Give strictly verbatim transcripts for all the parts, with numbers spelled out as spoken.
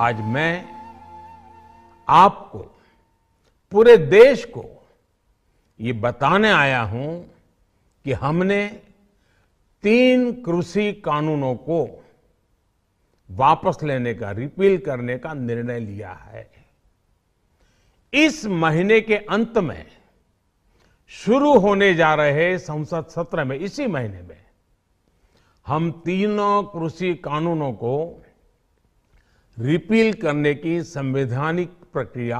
आज मैं आपको, पूरे देश को ये बताने आया हूं कि हमने तीन कृषि कानूनों को वापस लेने का, रिपील करने का निर्णय लिया है। इस महीने के अंत में शुरू होने जा रहे संसद सत्र में, इसी महीने में हम तीनों कृषि कानूनों को रिपील करने की संवैधानिक प्रक्रिया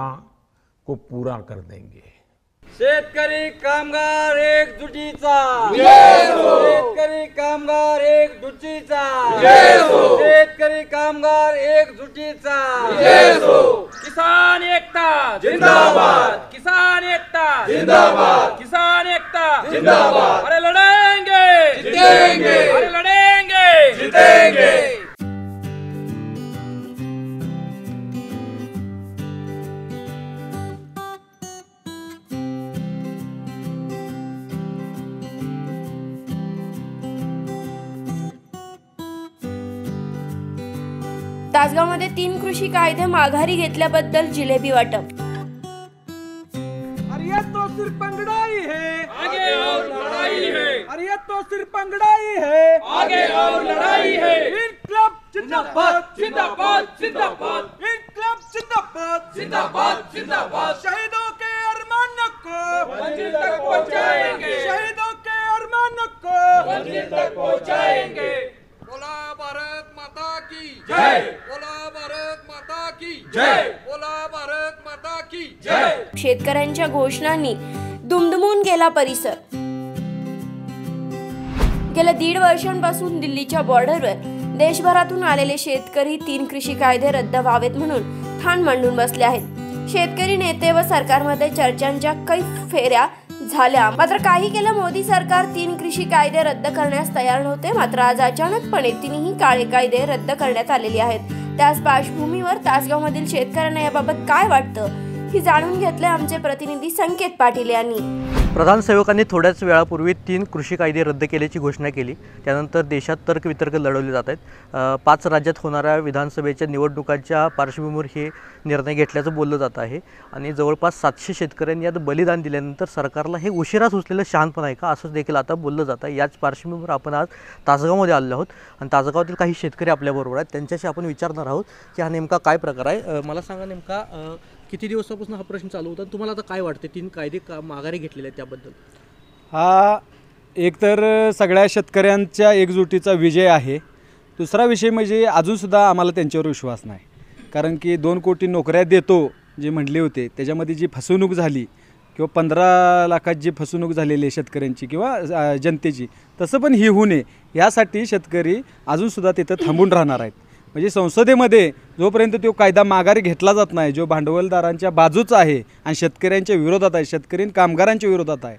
को पूरा कर देंगे। शेतकरी कामगार एकजुटीचा जय हो, शेतकरी कामगार एकजुटीचा जय हो, शेतकरी कामगार एकजुटीचा जय हो। किसान एकता जिंदाबाद, किसान एकता जिंदाबाद, किसान एकता जिंदाबाद। अरे लड़ेंगे जीतेंगे, अरे लड़ेंगे जीतेंगे। तासगावमध्ये तीन कृषी कायदे माघारी घेतल्याबद्दल जिलेबी वाटप। अरे ये तो सिर्फ पंगड़ाई है, आगे और लड़ाई है। अरे ये तो सिर्फ पंगड़ाई है, आगे और लड़ाई है। इनकलाब जिंदाबाद जिंदाबाद जिंदाबाद, इनकलाब जिंदाबाद जिंदाबाद जिंदाबाद। शहीदों के अरमानों को मंजिल तक पहुंचाएंगे, शहीदों के अरमानों को मंजिल तक पहुंचाएंगे। बोला भारत माता की जय, बोला भारत माता की जय, बोला भारत माता की जय। शेतकऱ्यांच्या घोषणांनी दुमदुमून गेला परिसर। गेल्या दीड वर्षांपासून दिल्लीच्या बॉर्डरवर देशभरातून आलेले शेतकरी तीन कृषी कायदे रद्द व्हावेत म्हणून ठाण मांडून बसले आहेत। शेतकरी नेते व सरकारमध्ये चर्चांच्या काही फेऱ्या झाल्या, मात्र काही केलं मोदी सरकार तीन कृषी कायदे रद्द करण्यास तयार नव्हते। मात्र आज अचानकपणे तीनही काळे कायदे रद्द करण्यात आलेले आहेत। त्याच पार्श्वभूमीवर तासगावमधील शेतकऱ्यांना याबाबत काय वाटतं हे जाणून घेतले आमचे प्रतिनिधी संकेत पाटील यांनी। प्रधान सेवकांनी थोड्याच वेळापूर्वी तीन कृषी कायदे रद्द केल्याची घोषणा केली, त्यानंतर देशात तर्कवितर्क लढवले जात आहेत। पाच राज्यात होणाऱ्या विधानसभेच्या निवडणुकांच्या पार्श्वभूमीवर हे निर्णय घेतल्याचं बोललं जात आहे आणि जवळपास सातशे शेतकऱ्यांनी यात बलिदान दिल्यानंतर सरकारला हे उशिरा सुचलेलं शहाणपण आहे का, असं देखील आता बोललं जात आहे। याच पार्श्वभूमीवर आपण आज तासगावमध्ये आलेलो आहोत आणि तासगावातील काही शेतकरी आपल्याबरोबर आहेत, त्यांच्याशी आपण विचारणार आहोत की हा नेमका काय प्रकार आहे। मला सांगा नेमका किती दिवसापासून हा प्रश्न चालू होता, तुम्हाला आता काय वाटते तीन कायदे का माघारी घेतलेले आहेत त्याबद्दल? हा एकतर सगळ्या शेतकऱ्यांच्या एकजुटीचा विजय आहे। दुसरा विषय म्हणजे अजूनसुद्धा आम्हाला त्यांच्यावर विश्वास नाही, कारण की दोन कोटी नोकऱ्या देतो जे म्हटले होते त्याच्यामध्ये जी फसवणूक झाली किंवा पंधरा लाखात जी फसवणूक झालेली आहे शेतकऱ्यांची किंवा जनतेची, तसं पण ही होऊ नये यासाठी शेतकरी अजूनसुद्धा तिथं थांबून राहणार आहेत। म्हणजे संसदेमध्ये जोपर्यंत तो कायदा माघारी घेतला जात नाही जो भांडवलदारांच्या बाजूचा आहे आणि शेतकऱ्यांच्या विरोधात आहे, शेतकरी कामगारांच्या विरोधात आहे,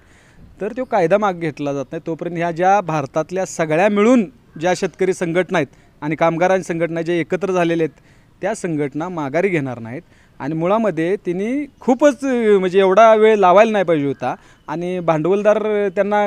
तर तो कायदा माग घेतला जात नाही तोपर्यंत ह्या ज्या भारतातल्या सगळ्या मिळून ज्या शेतकरी संघटना आहेत आणि कामगारांच्या संघटना जे एकत्र झालेले आहेत त्या संघटना माघारी घेणार नाहीत। आणि मुळामध्ये तिने खूपच म्हणजे एवढा वेळ लावायला नाही पाहिजे होता आणि भांडवलदार त्यांना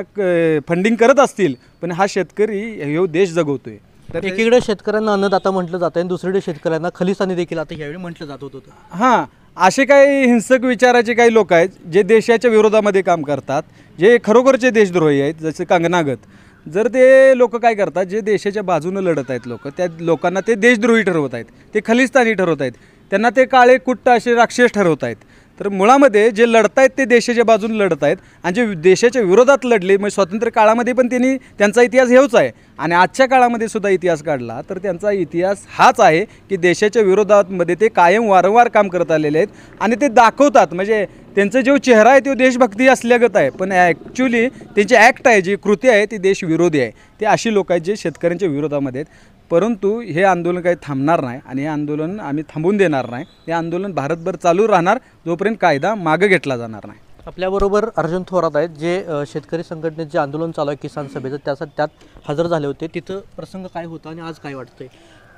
फंडिंग करत असतील, पण हा शेतकरी हे देश जगवतो आहे। एकीकडे शेतकऱ्यांना अन्नदाता म्हटलं जातं आणि दुसरीकडे शेतकऱ्यांना खलिस्तानी देखील आता यावेळी म्हटलं जात होतं। हां, असे काही हिंसक विचाराचे काही लोक आहेत जे देशाच्या विरोधामध्ये काम करतात, जे खरोखरचे देशद्रोही आहेत, जसे कंगनागत। जर ते लोक काय करतात, जे देशाच्या बाजूने लढत आहेत लोक, त्या लोकांना ते देशद्रोही ठरवत आहेत, ते खलिस्तानी ठरवत आहेत, त्यांना ते काळे कुट्ट असे राक्षस ठरवत आहेत। तर मुळामध्ये जे लढत आहेत ते देशाच्या बाजूने लढत आहेत आणि जे देशाच्या विरोधात लढले, म्हणजे स्वातंत्र्य काळामध्ये पण त्यांनी त्यांचा इतिहास हेच आहे आणि आजच्या काळामध्ये सुद्धा इतिहास काढला तर त्यांचा इतिहास हाच आहे की देशाच्या विरोधामध्ये ते कायम वारंवार काम करत आलेले आहेत आणि ते दाखवतात म्हणजे त्यांचा जो चेहरा आहे तो देशभक्ती असल्यागत आहे, पण ॲक्च्युली त्यांची ॲक्ट आहे, जी कृती आहे ती देशविरोधी आहे। ते अशी लोक आहेत जे शेतकऱ्यांच्या विरोधामध्ये आहेत। परंतु हे आंदोलन काही थांबणार नाही आणि हे आंदोलन आम्ही थांबून देणार नाही। हे आंदोलन भारतभर चालू राहणार जोपर्यंत कायदा मागे घेतला जाणार नाही। आपल्याबरोबर अर्जुन थोरात आहेत जे शेतकरी संघटनेचे जे आंदोलन चालू आहे किसान सभेचं, त्यासाठी त्यात हजर झाले होते। तिथं प्रसंग काय होता आणि आज काय वाटतंय?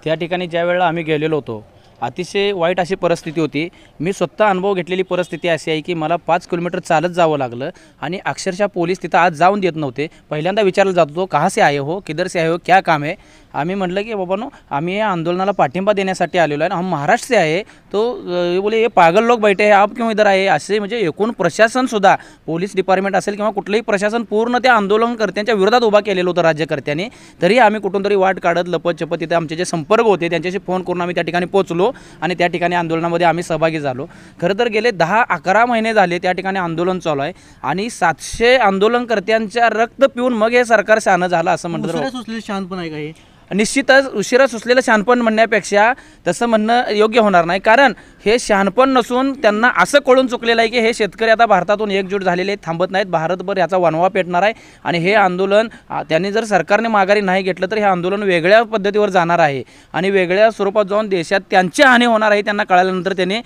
त्या ठिकाणी ज्या वेळेला आम्ही गेलेलो होतो अतिशय वाईट अशी परिस्थिती होती। मी स्वतः अनुभव घेतलेली परिस्थिती अशी आहे की मला पाच किलोमीटर चालत जावं लागलं आणि अक्षरशः पोलीस तिथं आज जाऊन देत नव्हते। पहिल्यांदा विचारलं जात होतो, कहाँ से आए हो, किधर से आए हो, क्या काम है। आम्ही म्हटलं की बाबांनो आम्ही या आंदोलनाला पाठिंबा देण्यासाठी आलेलो आहे, हम महाराष्ट्र से आए तो ये बोले ये पागल लोग बैठे हैं आप क्यों इधर आए, असे म्हणजे एकूण प्रशासन सुद्धा पोलीस डिपार्टमेंट असेल किंवा कुठलेही प्रशासन पूर्ण त्या आंदोलनकर्त्यांच्या विरोधात उभा केलेलं होतं राज्यकर्त्यांनी। तरी आम्ही कुठून तरी वाट काढत लपतछपत इथे आमचे जे संपर्क होते त्यांच्याशी फोन करून आम्ही त्या ठिकाणी पोहोचलो आणि त्या ठिकाणी आंदोलनामध्ये आम्ही सहभागी झालो। खरं तर गेले दहा अकरा महिने झाले त्या ठिकाणी आंदोलन चालू आहे आणि सातशे आंदोलनकर्त्यांचा रक्त पिऊन मग हे सरकार शान झालं असं म्हणतात। शानपण आहे का हे? निश्चितच उशिरा सुचलेलं शहाणपण म्हणण्यापेक्षा तसं म्हणणं योग्य होणार नाही, कारण हे शहाणपण नसून त्यांना असं कळून चुकलेलं आहे की हे शेतकरी आता भारतातून एकजूट झालेले आहेत, थांबत नाहीत, भारतभर याचा वणवा पेटणार आहे आणि हे आंदोलन त्यांनी जर सरकारने माघारी नाही घेतलं तर हे आंदोलन वेगळ्या पद्धतीवर जाणार आहे आणि वेगळ्या स्वरूपात जाऊन देशात त्यांची हानी होणार आहे त्यांना कळल्यानंतर त्यांनी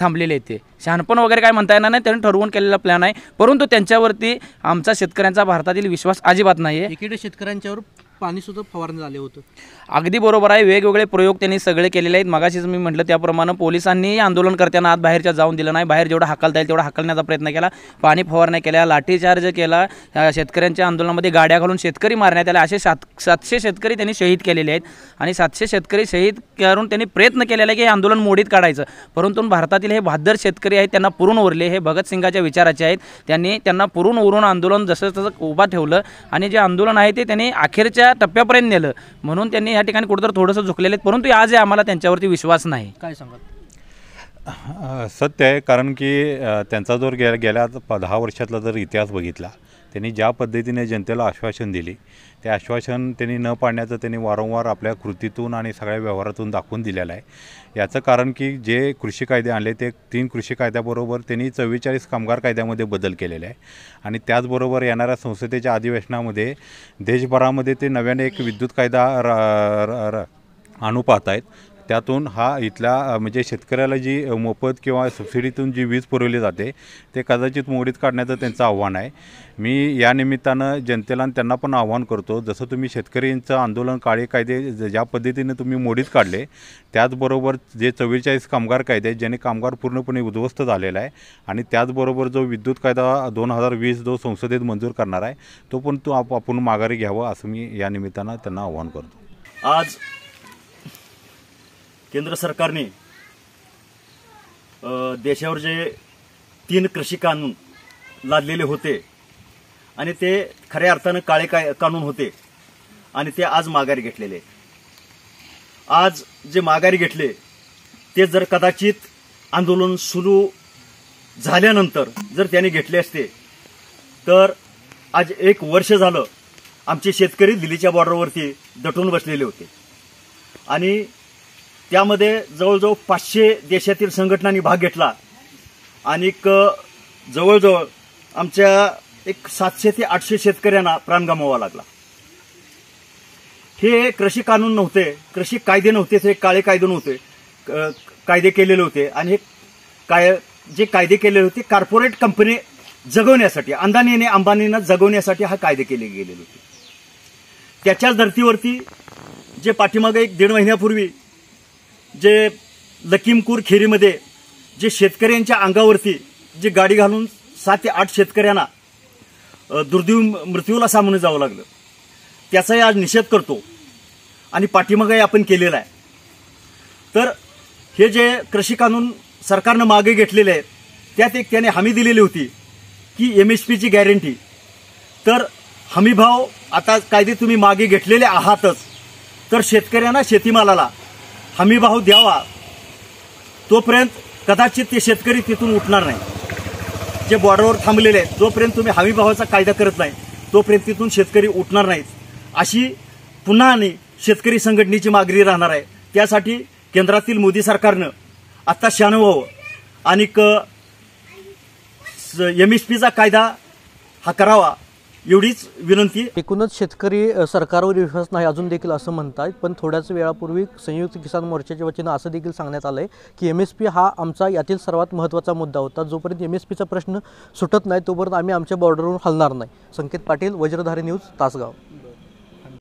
थांबलेले आहेत। शहाणपण वगैरे काय म्हणता येणार नाही, त्यांनी ठरवून केलेला प्लॅन आहे, परंतु त्यांच्यावरती आमचा शेतकऱ्यांचा भारतातील विश्वास अजिबात नाही आहे। इकडे शेतकऱ्यांच्यावर पाणी सुद्धा फवारण्यात आले होते। अगदी बरोबर आहे, वेगवेगळे प्रयोग त्यांनी सगळे केलेले आहेत। मगाशीच मी म्हटलं त्याप्रमाणे पोलिसांनी आंदोलनकर्त्यांना आत बाहेरच्या जाऊन दिलं नाही, बाहेर जेवढं हाकलता येईल तेवढा हाकलण्याचा प्रयत्न केला, पाणी फवारण्या केल्या, लाठीचार्ज केला, शेतकऱ्यांच्या आंदोलनामध्ये गाड्या घालून शेतकरी मारण्यात आले। असे सात सातशे शेतकरी त्यांनी शहीद केलेले आहेत आणि सातशे शेतकरी शहीद करून त्यांनी प्रयत्न केलेला आहे की हे आंदोलन मोडीत काढायचं, परंतु भारतातील हे बहादर शेतकरी आहेत त्यांना पुरून उरले, हे भगतसिंगाच्या विचाराचे आहेत, त्यांनी त्यांना पुरून उरून आंदोलन जसं तसं उभा ठेवलं आणि जे आंदोलन आहे ते त्यांनी अखेरच्या टप्प्यापर्यंत नेलं, म्हणून त्यांनी या ठिकाणी कुठेतरी थोडंसं झुकलेले आहेत, परंतु आज आम्हाला त्यांच्यावरती विश्वास नाही। काय सांगत सत्य आहे, कारण की त्यांचा जर गेल्या गेल्या दहा वर्षातला जर इतिहास बघितला त्यांनी ज्या पद्धतीने जनतेला आश्वासन दिली ते आश्वासन त्यांनी न पाडण्याचं त्यांनी वारंवार आपल्या कृतीतून आणि सगळ्या व्यवहारातून दाखवून दिलेलं आहे। याचं कारण की जे कृषी कायदे आणले ते तीन कृषी कायद्याबरोबर त्यांनी चव्वेचाळीस कामगार कायद्यामध्ये बदल केलेले आहे आणि त्याचबरोबर येणाऱ्या संसदेच्या अधिवेशनामध्ये देशभरामध्ये ते नव्याने एक विद्युत कायदा आणू पाहत आहेत, त्यातून हा इथला म्हणजे शेतकऱ्याला जी मोफत किंवा सबसिडीतून जी वीज पुरवली जाते ते कदाचित मोडीत काढण्याचं त्यांचं आव्हान आहे। मी या निमित्तानं जनतेला त्यांना पण आव्हान करतो, जसं तुम्ही शेतकऱ्यांचं आंदोलन काळे कायदे ज्या पद्धतीने तुम्ही मोडीत काढले त्याचबरोबर जे चव्वेचाळीस कामगार कायदे ज्याने कामगार पूर्णपणे उद्ध्वस्त झालेला आहे आणि त्याचबरोबर जो विद्युत कायदा दोन हजार वीस जो संसदेत मंजूर करणार आहे तो पण तो आपण माघारी घ्यावा असं मी या निमित्तानं त्यांना आव्हान करतो। आज केंद्र सरकारने देशावर जे तीन कृषी कानून लादलेले होते आणि ते खऱ्या अर्थानं काळे काय कानून होते आणि ते आज माघारी घेतलेले, आज जे माघारी घेतले ते जर कदाचित आंदोलन सुरू झाल्यानंतर जर त्याने घेतले असते तर आज एक वर्ष झालं आमचे शेतकरी दिल्लीच्या बॉर्डरवरती दटून बसलेले होते आणि त्यामध्ये जवळजवळ पाचशे देशातील संघटनांनी भाग घेतला आणि जवळजवळ आमच्या एक सातशे ते आठशे शेतकऱ्यांना प्राण गमवावा लागला। हे कृषी कानून नव्हते, कृषी कायदे नव्हते, हे काळे कायदे नव्हते, कायदे केलेले होते आणि हे काय जे कायदे केलेले होते कॉर्पोरेट कंपनी जगवण्यासाठी, अंदानीने अंबानींना जगवण्यासाठी हा कायदे केले गेलेले होते। त्याच्याच धर्तीवरती जे पाठीमागे एक दीड महिन्यापूर्वी जे लखीमपूर खेरीमध्ये जे शेतकऱ्यांच्या अंगावरती जे गाडी घालून सात ते आठ शेतकऱ्यांना दुर्दैवी मृत्यूला सामोरं जावं लागलं त्याचाही आज निषेध करतो आणि पाठिंबाही आपण केलेला आहे। तर हे जे कृषी कानून सरकारनं मागे घेतलेले आहेत त्यात एक त्याने हमी दिलेली होती की एम एस पीची गॅरंटी, तर हमीभाव आता कायदे तुम्ही मागे घेतलेले आहातच तर शेतकऱ्यांना शेतीमालाला हमी भाव द्यावा, तोपर्यंत कदाचित ते शेतकरी तिथून उठणार नाही, जे बॉर्डरवर थांबलेले आहेत जोपर्यंत तुम्ही हमी भावाचा कायदा करत नाही तोपर्यंत तिथून शेतकरी उठणार नाहीत अशी पुन्हा आणि शेतकरी संघटनेची मागणी राहणार आहे। त्यासाठी केंद्रातील मोदी सरकारनं आत्ता शान व्हावं आणि एम एस पीचा कायदा हा करावा एवढीच विनंती। एकूणच शेतकरी सरकारवर विश्वास नाही अजून देखील असं म्हणतात, पण थोड्याच वेळापूर्वी संयुक्त किसान मोर्चाच्या वतीनं असं देखील सांगण्यात आलं आहे की एम एस पी हा आमचा यातील सर्वात महत्त्वाचा मुद्दा होता, जोपर्यंत एम एस पीचा प्रश्न सुटत नाही तोपर्यंत आम्ही आमच्या बॉर्डरवरून हलणार नाही। संकेत पाटील, वज्रधारी न्यूज, तासगाव।